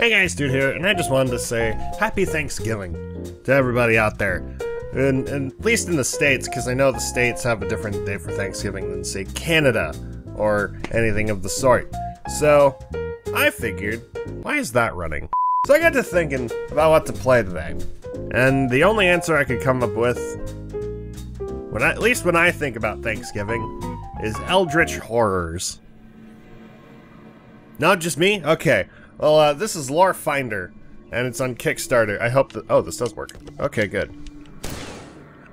Hey guys, Dude here, and I just wanted to say Happy Thanksgiving to everybody out there, and at least in the States, because I know the States have a different day for Thanksgiving than, say, Canada or anything of the sort. So I figured, why is that running? So I got to thinking about what to play today, and the only answer I could come up with, at least when I think about Thanksgiving, is Eldritch Horrors. Not just me? Okay. Well, this is Lore Finder, and it's on Kickstarter. I hope that— oh, this does work. Okay, good.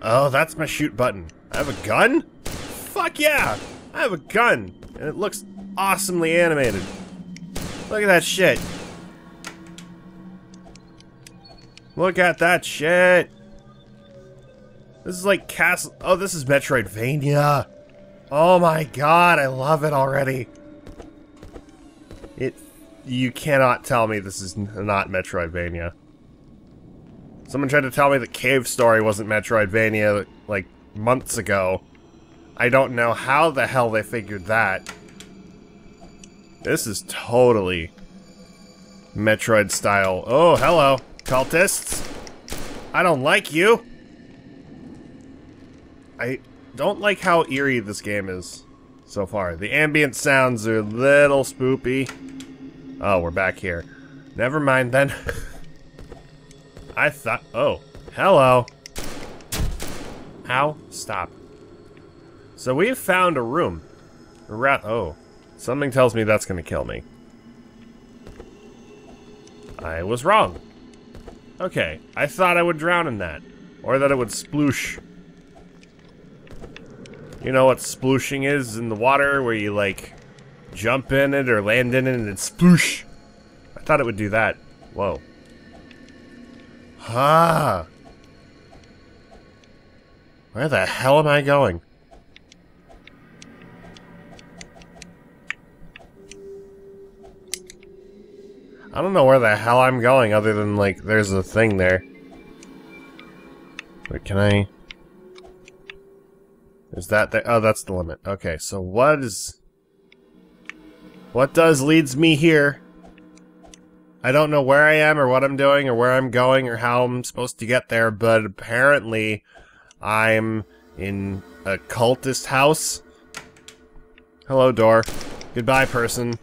Oh, that's my shoot button. I have a gun? Fuck yeah! I have a gun! And it looks awesomely animated. Look at that shit. Look at that shit! This is like Castle— oh, this is Metroidvania! Oh my god, I love it already! You cannot tell me this is not Metroidvania. Someone tried to tell me that Cave Story wasn't Metroidvania, like, months ago. I don't know how the hell they figured that. This is totally Metroid style. Oh, hello, cultists! I don't like you! I don't like how eerie this game is so far. The ambient sounds are a little spoopy. Oh, we're back here. Never mind then. I thought— oh, hello. Ow, stop. So we've found a room. Oh, something tells me that's gonna kill me. I was wrong. Okay, I thought I would drown in that. Or that it would sploosh. You know what splooshing is in the water, where you, like, jump in it or land in it and it's sploosh. I thought it would do that. Whoa. Ah. Where the hell am I going? I don't know where the hell I'm going other than, like, there's a thing there. Wait, can I... is that there? Oh, that's the limit. Okay, so what is... what does leads me here? I don't know where I am or what I'm doing or where I'm going or how I'm supposed to get there, but apparently I'm in a cultist house. Hello, door. Goodbye, person.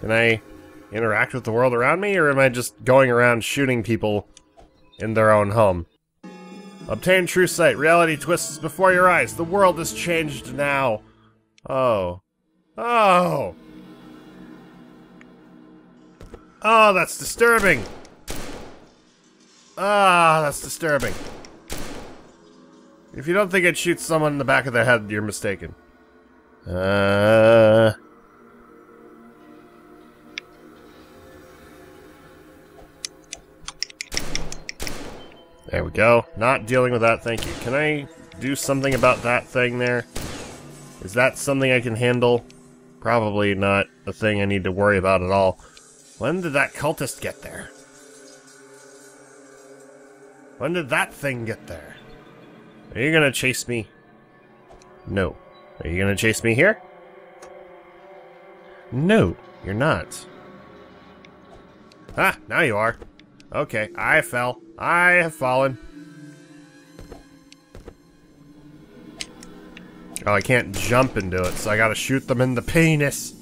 Can I interact with the world around me, or am I just going around shooting people in their own home? Obtain true sight. Reality twists before your eyes. The world has changed now. Oh. Oh! Oh, that's disturbing! Ah, that's disturbing. If you don't think I'd shoot someone in the back of the head, you're mistaken. There we go. Not dealing with that, thank you. Can I do something about that thing there? Is that something I can handle? Probably not a thing I need to worry about at all. When did that cultist get there? When did that thing get there? Are you gonna chase me? No. Are you gonna chase me here? No, you're not. Ah, now you are. Okay, I fell. I have fallen. Oh, I can't jump into it, so I gotta shoot them in the penis.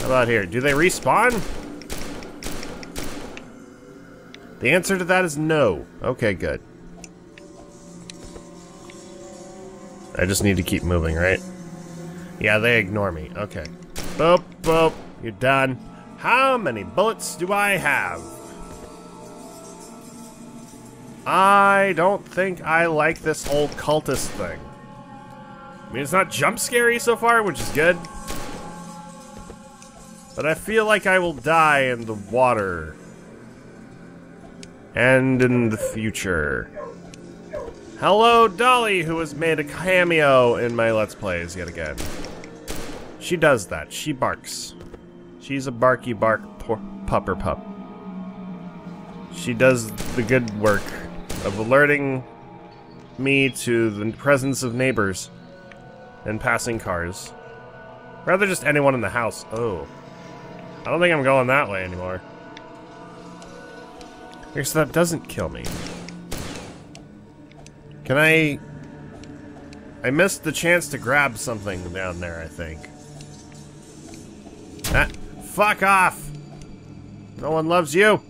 How about here? Do they respawn? The answer to that is no. Okay, good. I just need to keep moving, right? Yeah, they ignore me. Okay. Boop, boop. You're done. How many bullets do I have? I don't think I like this whole cultist thing. I mean, it's not jump scary so far, which is good. But I feel like I will die in the water. And in the future. Hello, Dolly, who has made a cameo in my Let's Plays yet again. She does that. She barks. She's a barky bark pupper pup. She does the good work of alerting me to the presence of neighbors. And passing cars. Rather just anyone in the house. Oh. I don't think I'm going that way anymore. Okay, so that doesn't kill me. Can I missed the chance to grab something down there, I think. Ah, fuck off! No one loves you!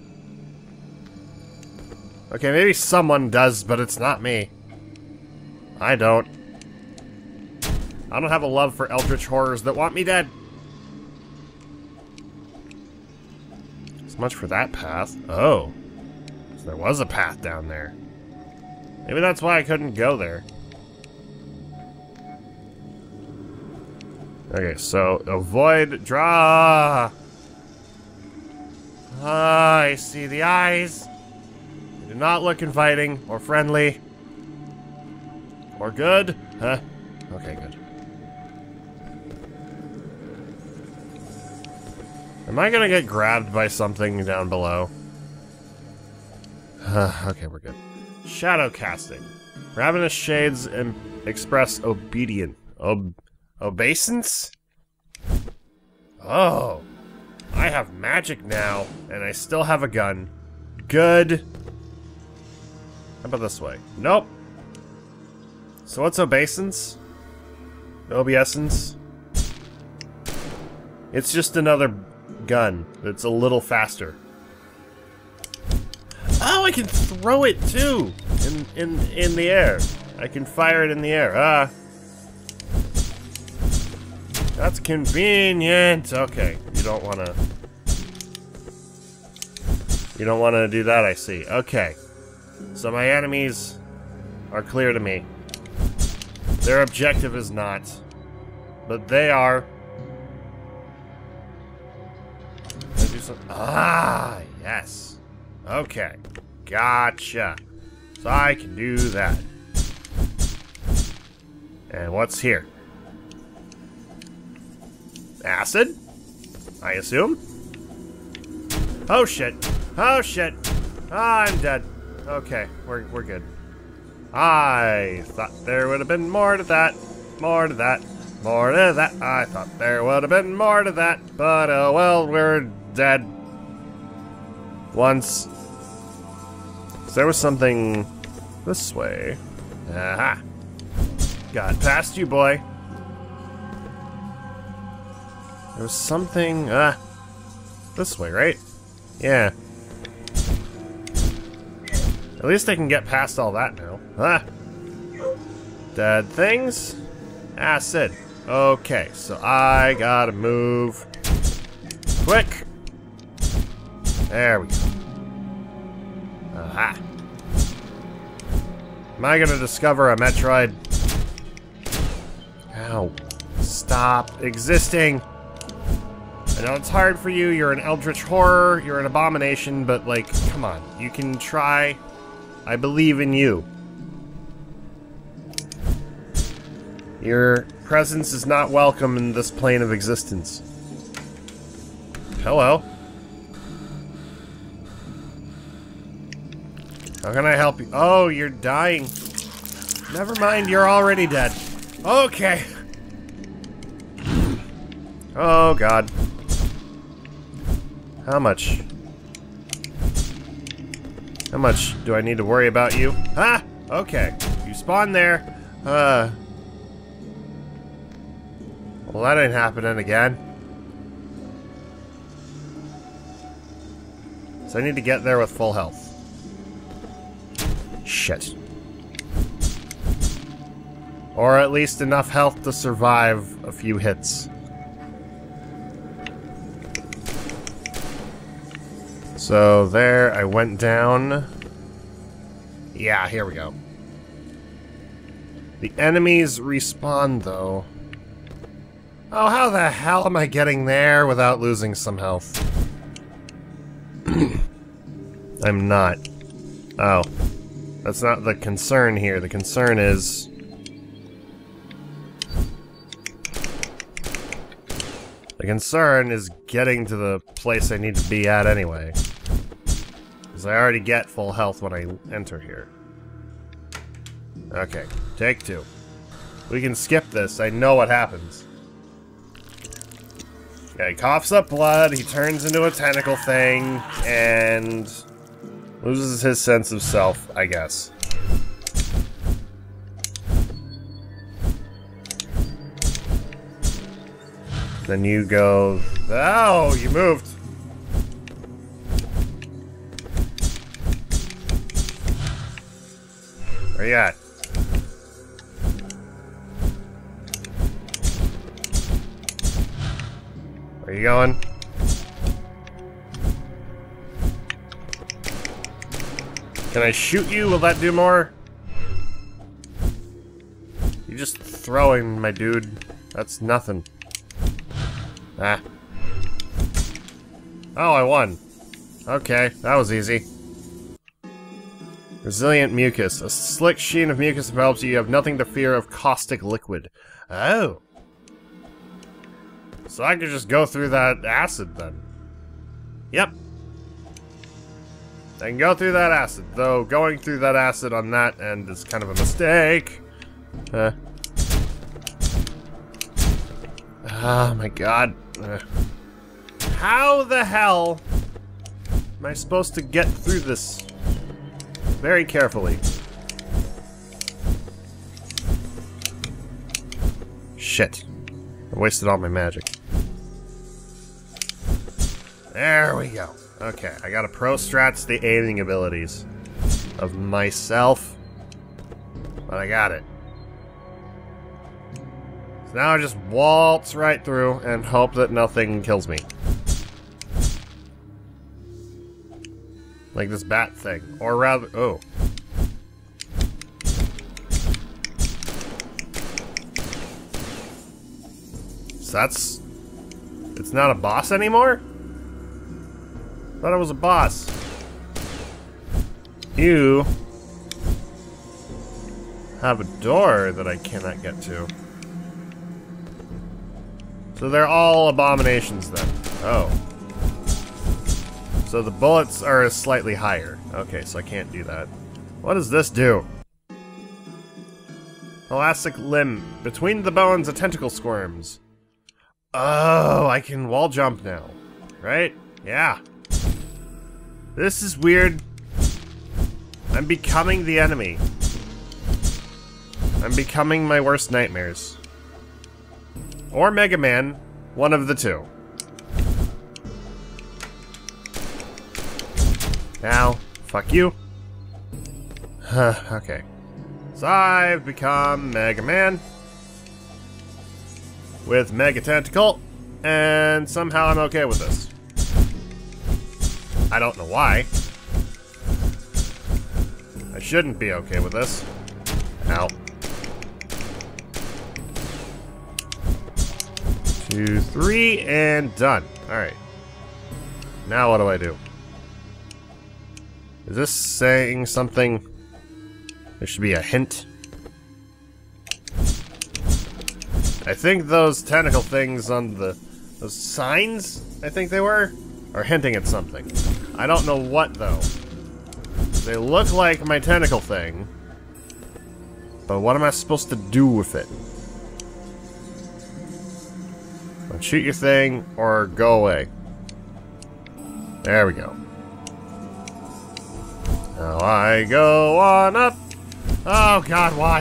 Okay, maybe someone does, but it's not me. I don't. I don't have a love for eldritch horrors that want me dead. So much for that path. Oh. So there was a path down there. Maybe that's why I couldn't go there. Okay, so avoid draw. Ah, I see the eyes. They do not look inviting or friendly. Or good. Huh? Okay, good. Am I gonna get grabbed by something down below? Okay, we're good. Shadow casting. Ravenous shades and express obedience. Obeisance? Oh. I have magic now, and I still have a gun. Good. How about this way? Nope. So what's obeisance? Obeisance? It's just another gun that's a little faster. Oh, I can throw it too! In the air. I can fire it in the air. Ah. That's convenient. Okay, you don't wanna do that, I see. Okay, so my enemies are clear to me. Their objective is not, but they are. Ah, yes. Okay, gotcha. So I can do that. And what's here? Acid, I assume. Oh shit! Oh shit! Ah, I'm dead. Okay, we're good. I thought there would have been more to that, more to that, more to that. I thought there would have been more to that, but oh well, we're dead. Once. So there was something this way. Aha! Got past you, boy. There was something, this way, right? Yeah. At least I can get past all that now. Ah! Dead things? Acid. Okay, so I gotta move. Quick! There we go. Aha! Am I gonna discover a Metroid? Ow. Stop existing! I know it's hard for you, you're an eldritch horror, you're an abomination, but like, come on, you can try. I believe in you. Your presence is not welcome in this plane of existence. Hello. How can I help you? Oh, you're dying. Never mind, you're already dead. Okay. Oh god. How much? How much do I need to worry about you? Ah! Okay. You spawn there. Well, that ain't happening again. So I need to get there with full health. Shit. Or at least enough health to survive a few hits. So there, I went down. Yeah, here we go. The enemies respawn, though. Oh, how the hell am I getting there without losing some health? I'm not. Oh. That's not the concern here. The concern is... The concern is getting to the place I need to be at anyway. Because I already get full health when I enter here. Okay, take two. We can skip this, I know what happens. Yeah, he coughs up blood, he turns into a tentacle thing, and loses his sense of self, I guess. Then you go... Oh, you moved! Where you at? Where you going? Can I shoot you? Will that do more? You're just throwing, my dude. That's nothing. Ah. Oh, I won. Okay, that was easy. Resilient mucus. A slick sheen of mucus envelops you. You have nothing to fear of caustic liquid. Oh. So I could just go through that acid then. Yep. I can go through that acid, though going through that acid on that end is kind of a mistake. Huh. Oh my god. How the hell am I supposed to get through this very carefully? Shit. I wasted all my magic. There we go. Okay, I gotta pro strats the aiming abilities of myself. But I got it. So now I just waltz right through and hope that nothing kills me. Like this bat thing. Or rather, oh. So that's... It's not a boss anymore? Thought it was a boss. You have a door that I cannot get to. So they're all abominations then. Oh. So the bullets are slightly higher. Okay, so I can't do that. What does this do? Elastic limb. Between the bones, a tentacle squirms. Oh, I can wall jump now. Right? Yeah. This is weird. I'm becoming the enemy. I'm becoming my worst nightmares. Or Mega Man. One of the two. Now, fuck you. Huh, okay. So I've become Mega Man. With Mega Tentacle. And somehow I'm okay with this. I don't know why. I shouldn't be okay with this. Ow. 2, 3, and done. Alright. Now what do I do? Is this saying something? There should be a hint. I think those tentacle things on the... Those signs, I think they were, are hinting at something. I don't know what, though. They look like my tentacle thing. But what am I supposed to do with it? Shoot your thing, or go away. There we go. Now I go on up. Oh god, why?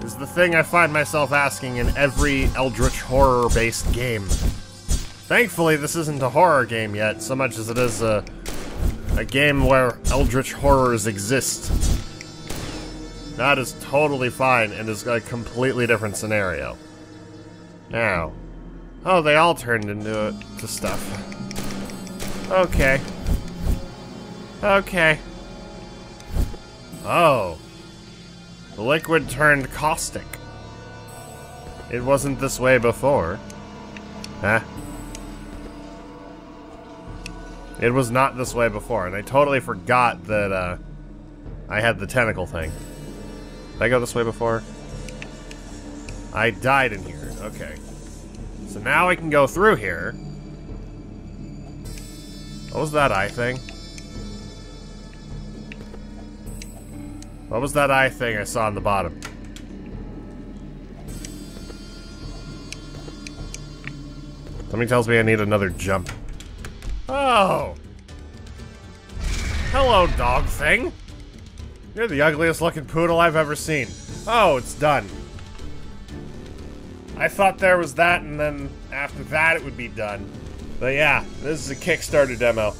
This is the thing I find myself asking in every Eldritch horror-based game. Thankfully, this isn't a horror game yet, so much as it is a game where Eldritch horrors exist. That is totally fine, and is a completely different scenario. Now. Oh, they all turned into to stuff. Okay. Okay. Oh. The liquid turned caustic. It wasn't this way before. Huh? It was not this way before, and I totally forgot that, I had the tentacle thing. Did I go this way before? I died in here. Okay. So now I can go through here. What was that eye thing? What was that eye thing I saw on the bottom? Somebody tells me I need another jump. Oh! Hello, dog thing! You're the ugliest looking poodle I've ever seen. Oh, it's done. I thought there was that, and then after that it would be done. But yeah, this is a Kickstarter demo.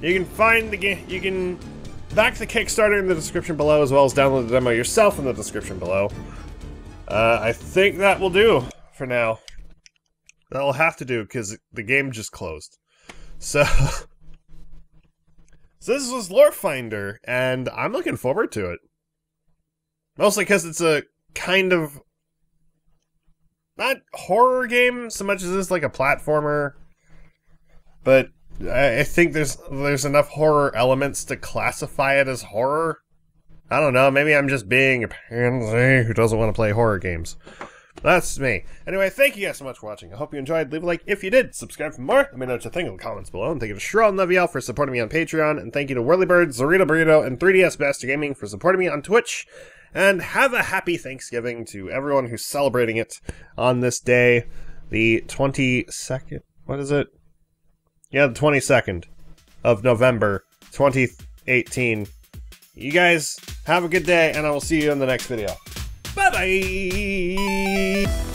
You can find the game, you can back the Kickstarter in the description below, as well as download the demo yourself in the description below. I think that will do for now. That will have to do, because the game just closed. So, so this was Lore Finder, and I'm looking forward to it. Mostly because it's a kind of... not horror game so much as it's like a platformer, but I think there's enough horror elements to classify it as horror. I don't know, maybe I'm just being a pansy who doesn't want to play horror games. That's me. Anyway, thank you guys so much for watching. I hope you enjoyed. Leave a like if you did. Subscribe for more. Let me know what you think in the comments below. And thank you to Cheryl and Leviel for supporting me on Patreon. And thank you to WhirlyBird, Zorita Burrito, and 3DS Master Gaming for supporting me on Twitch. And have a happy Thanksgiving to everyone who's celebrating it on this day, the 22nd, what is it? Yeah, the 22nd of November, 2018. You guys have a good day, and I will see you in the next video. Bye-bye!